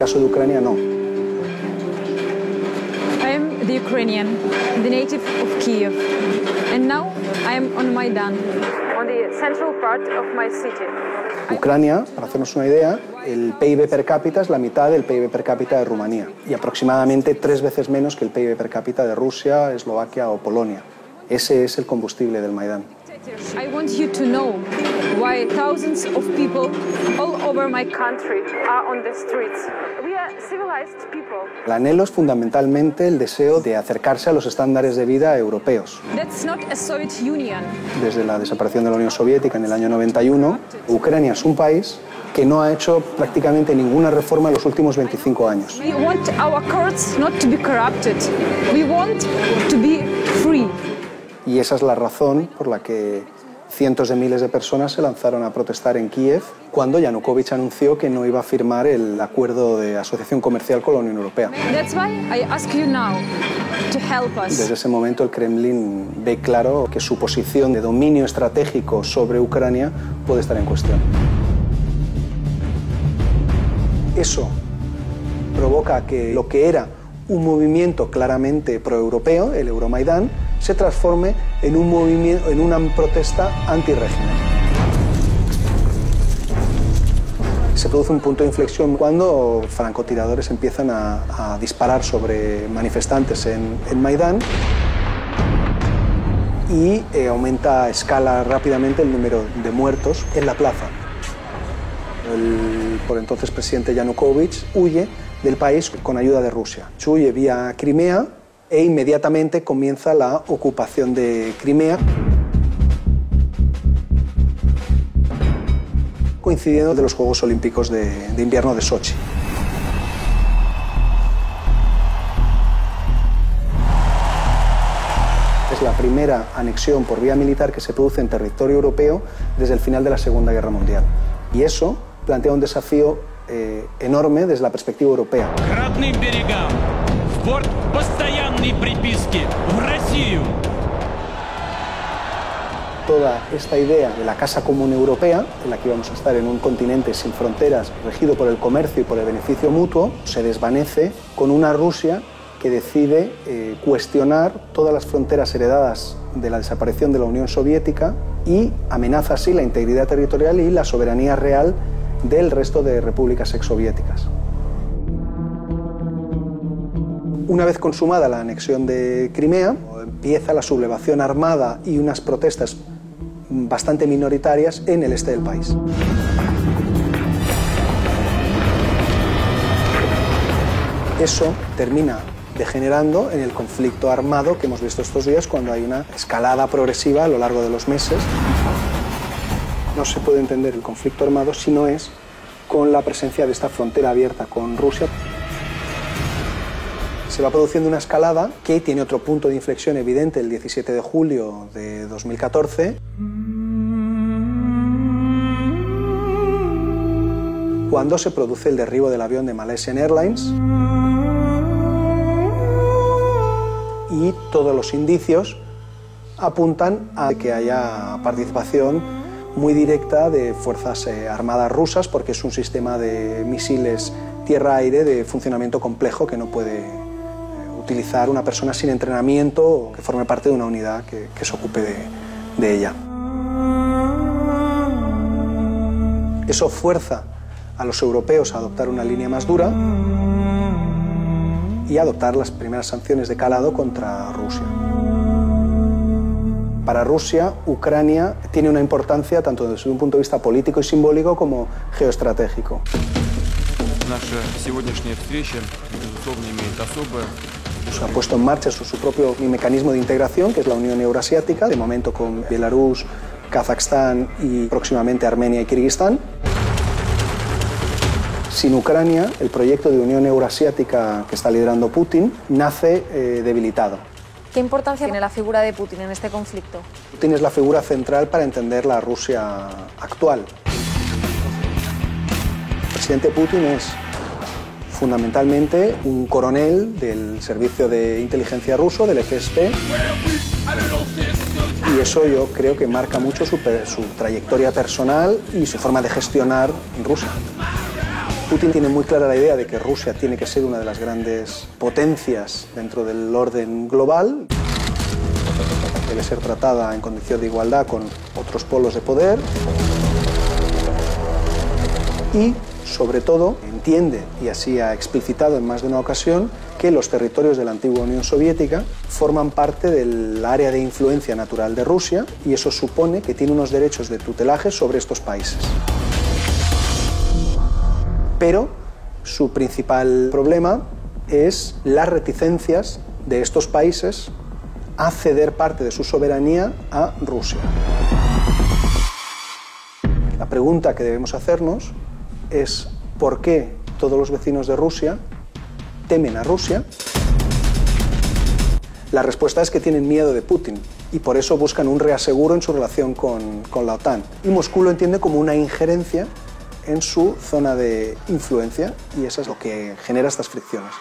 En el caso de Ucrania, no. I am the Ukrainian, the native of Kiev, and now I am on Maidan, on the central part of my city. Ucrania, para hacernos una idea, el PIB per cápita es la mitad del PIB per cápita de Rumanía y aproximadamente 3 veces menos que el PIB per cápita de Rusia, Eslovaquia o Polonia. Ese es el combustible del Maidán. I want you to know why thousands of people all over my country are on the streets. We are civilized people. El anhelo es fundamentalmente el deseo de acercarse a los estándares de vida europeos. That's not a Soviet Union. Desde la desaparición de la Unión Soviética en el año 91, Ucrania es un país que no ha hecho prácticamente ninguna reforma en los últimos 25 años. We want our courts not to be corrupted. We want to be free. Y esa es la razón por la que cientos de miles de personas se lanzaron a protestar en Kiev cuando Yanukovych anunció que no iba a firmar el acuerdo de asociación comercial con la Unión Europea. Desde ese momento el Kremlin ve claro que su posición de dominio estratégico sobre Ucrania puede estar en cuestión. Eso provoca que lo que era un movimiento claramente proeuropeo, el Euromaidán, se transforme en un movimiento, en una protesta antirrégimen. Se produce un punto de inflexión cuando francotiradores empiezan a disparar sobre manifestantes en Maidán y aumenta a escala rápidamente el número de muertos en la plaza. El por entonces presidente Yanukovych huye del país con ayuda de Rusia. Huye vía Crimea e inmediatamente comienza la ocupación de Crimea, coincidiendo de los Juegos Olímpicos de Invierno de Sochi. Es la primera anexión por vía militar que se produce en territorio europeo desde el final de la Segunda Guerra Mundial. Y eso plantea un desafío enorme desde la perspectiva europea. Toda esta idea de la Casa Común Europea, en la que íbamos a estar en un continente sin fronteras, regido por el comercio y por el beneficio mutuo, se desvanece con una Rusia que decide cuestionar todas las fronteras heredadas de la desaparición de la Unión Soviética y amenaza así la integridad territorial y la soberanía real del resto de repúblicas exsoviéticas. Una vez consumada la anexión de Crimea, empieza la sublevación armada y unas protestas bastante minoritarias en el este del país. Eso termina degenerando en el conflicto armado que hemos visto estos días, cuando hay una escalada progresiva a lo largo de los meses. No se puede entender el conflicto armado si no es con la presencia de esta frontera abierta con Rusia. Se va produciendo una escalada que tiene otro punto de inflexión evidente el 17 de julio de 2014, cuando se produce el derribo del avión de Malaysia Airlines y todos los indicios apuntan a que haya participación muy directa de fuerzas armadas rusas, porque es un sistema de misiles tierra-aire de funcionamiento complejo que no puede utilizar una persona sin entrenamiento o que forme parte de una unidad que se ocupe de ella. Eso fuerza a los europeos a adoptar una línea más dura y a adoptar las primeras sanciones de calado contra Rusia. Para Rusia, Ucrania tiene una importancia tanto desde un punto de vista político y simbólico como geoestratégico. Se ha puesto en marcha su propio mecanismo de integración, que es la Unión Euroasiática, de momento con Belarus, Kazajstán y próximamente Armenia y Kirguistán. Sin Ucrania, el proyecto de Unión Euroasiática que está liderando Putin nace debilitado. ¿Qué importancia tiene la figura de Putin en este conflicto? Putin es la figura central para entender la Rusia actual. El presidente Putin es fundamentalmente un coronel del servicio de inteligencia ruso, del FSB, y eso yo creo que marca mucho su trayectoria personal y su forma de gestionar en Rusia. Putin tiene muy clara la idea de que Rusia tiene que ser una de las grandes potencias dentro del orden global. Debe ser tratada en condición de igualdad con otros polos de poder. Y, sobre todo, entiende, y así ha explicitado en más de una ocasión, que los territorios de la antigua Unión Soviética forman parte del área de influencia natural de Rusia y eso supone que tiene unos derechos de tutelaje sobre estos países. Pero su principal problema es las reticencias de estos países a ceder parte de su soberanía a Rusia. La pregunta que debemos hacernos es ¿por qué todos los vecinos de Rusia temen a Rusia? La respuesta es que tienen miedo de Putin y por eso buscan un reaseguro en su relación con la OTAN. Y Moscú lo entiende como una injerencia en su zona de influencia y eso es lo que genera estas fricciones.